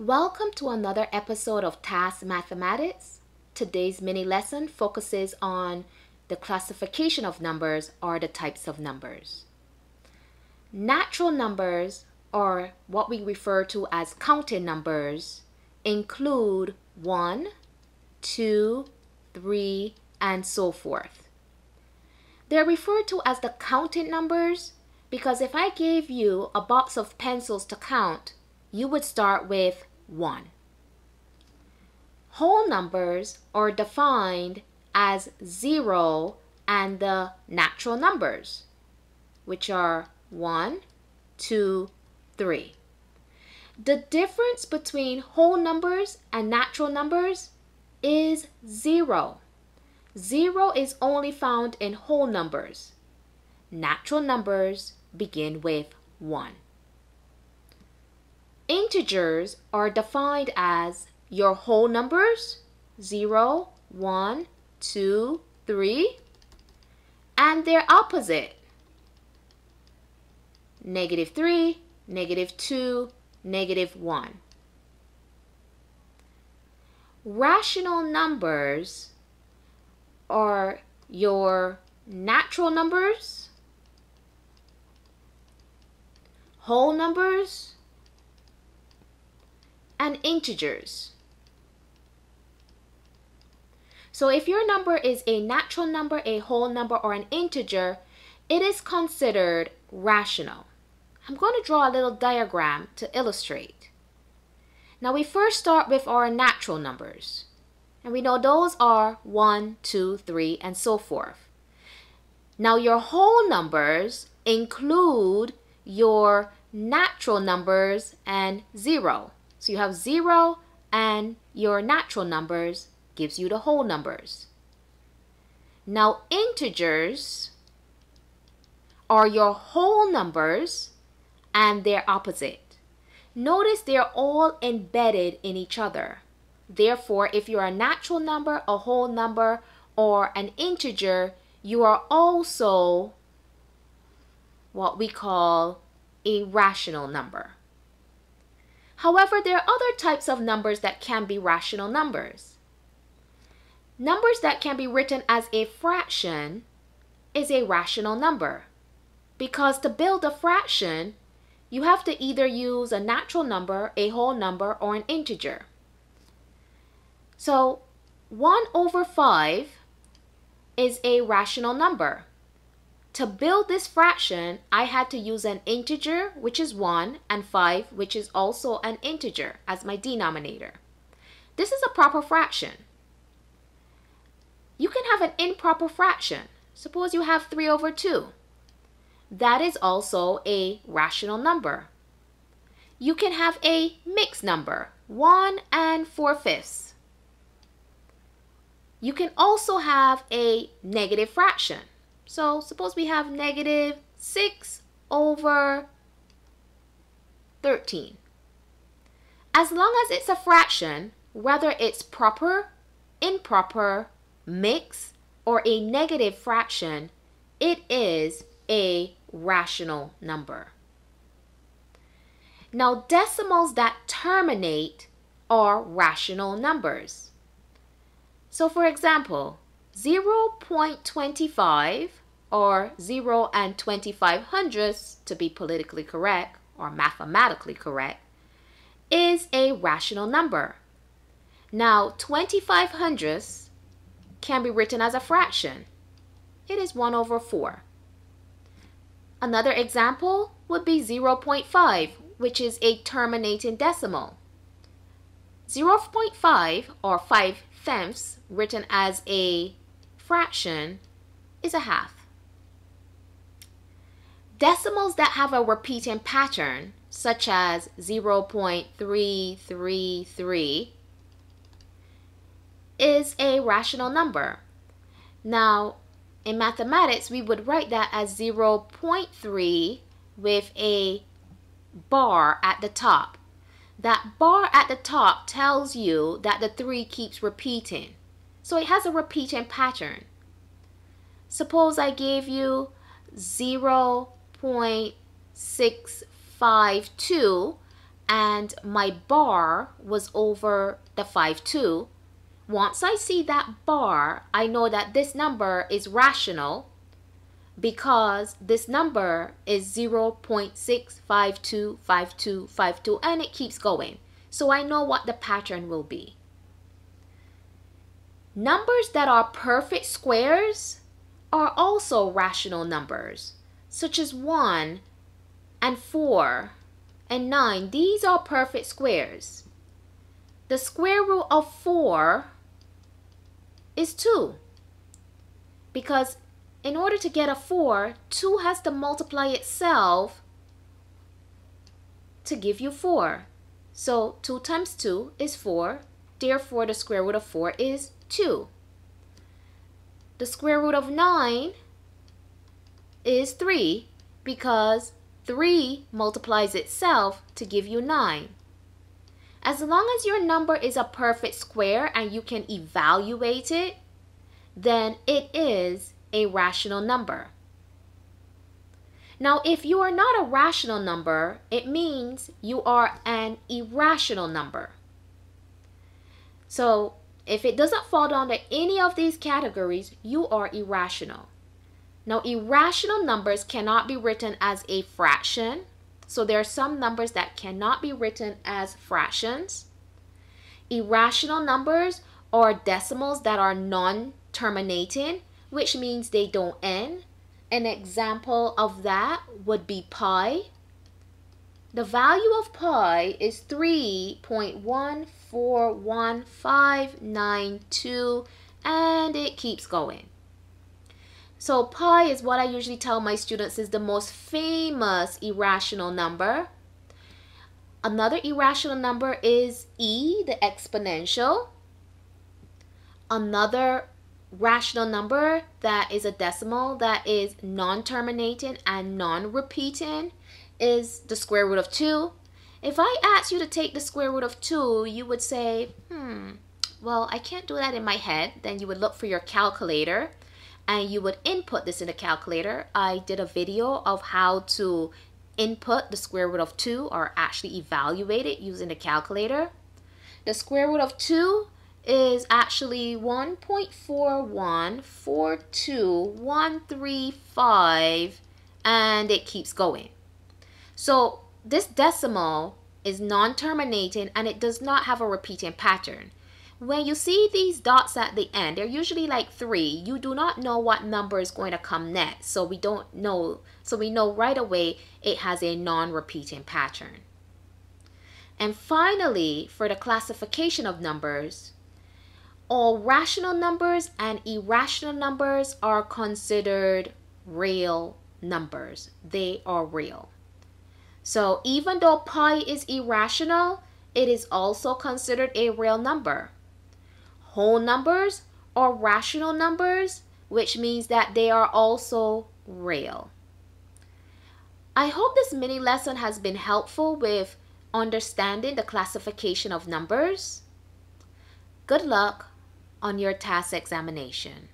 Welcome to another episode of TASC Mathematics. Today's mini lesson focuses on the classification of numbers or the types of numbers. Natural numbers, or what we refer to as counting numbers, include 1, 2, 3, and so forth. They're referred to as the counting numbers because if I gave you a box of pencils to count, you would start with 1. Whole numbers are defined as 0 and the natural numbers, which are 1, 2, 3. The difference between whole numbers and natural numbers is 0. 0 is only found in whole numbers. Natural numbers begin with 1. Integers are defined as your whole numbers, 0, 1, 2, 3, and their opposite, -3, -2, -1. Rational numbers are your natural numbers, whole numbers, and integers. So if your number is a natural number, a whole number, or an integer, it is considered rational. I'm going to draw a little diagram to illustrate. Now we first start with our natural numbers, and we know those are 1, 2, 3, and so forth. Now your whole numbers include your natural numbers and 0. So you have 0 and your natural numbers gives you the whole numbers. Now integers are your whole numbers and their opposite. Notice they're all embedded in each other. Therefore, if you're a natural number, a whole number, or an integer, you are also what we call a rational number. However, there are other types of numbers that can be rational numbers. Numbers that can be written as a fraction is a rational number, because to build a fraction, you have to either use a natural number, a whole number, or an integer. So 1/5 is a rational number. To build this fraction, I had to use an integer, which is 1, and 5, which is also an integer, as my denominator. This is a proper fraction. You can have an improper fraction. Suppose you have 3/2. That is also a rational number. You can have a mixed number, 1 and 4/5. You can also have a negative fraction. So suppose we have -6/13. As long as it's a fraction, whether it's proper, improper, mixed, or a negative fraction, it is a rational number. Now decimals that terminate are rational numbers. So for example, 0.25 or 0 and 25 hundredths, to be politically correct or mathematically correct, is a rational number. Now 25 hundredths can be written as a fraction. It is 1/4. Another example would be 0.5, which is a terminating decimal. 0.5 or 5/10 written as a fraction is a half. Decimals that have a repeating pattern, such as 0.333, is a rational number. Now, in mathematics, we would write that as 0.3 with a bar at the top. That bar at the top tells you that the 3 keeps repeating. So it has a repeating pattern. Suppose I gave you 0.652 and my bar was over the 5, 2. Once I see that bar, I know that this number is rational because this number is 0.6525252, and it keeps going. So I know what the pattern will be. Numbers that are perfect squares are also rational numbers, such as 1 and 4 and 9. These are perfect squares. The square root of 4 is 2, because in order to get a 4, 2 has to multiply itself to give you 4. So 2 times 2 is 4, therefore the square root of 4 is 2. The square root of 9 is 3, because 3 multiplies itself to give you 9. As long as your number is a perfect square and you can evaluate it, then it is a rational number. Now, if you are not a rational number, it means you are an irrational number. So, if it doesn't fall under any of these categories, you are irrational. Now, irrational numbers cannot be written as a fraction. So there are some numbers that cannot be written as fractions. Irrational numbers are decimals that are non-terminating, which means they don't end. An example of that would be pi. The value of pi is 3.141592, and it keeps going. So pi is what I usually tell my students is the most famous irrational number. Another irrational number is e, the exponential. Another rational number that is a decimal that is non-terminating and non-repeating is the square root of 2. If I asked you to take the square root of 2, you would say, well, I can't do that in my head. Then you would look for your calculator. And you would input this in a calculator. I did a video of how to input the square root of 2 or actually evaluate it using a calculator. The square root of 2 is actually 1.4142135, and it keeps going. So this decimal is non-terminating and it does not have a repeating pattern. When you see these dots at the end, they're usually like 3. You do not know what number is going to come next. So we know right away it has a non-repeating pattern. And finally, for the classification of numbers, all rational numbers and irrational numbers are considered real numbers. They are real. So even though pi is irrational, it is also considered a real number. Whole numbers are rational numbers, which means that they are also real. I hope this mini lesson has been helpful with understanding the classification of numbers. Good luck on your TASC examination.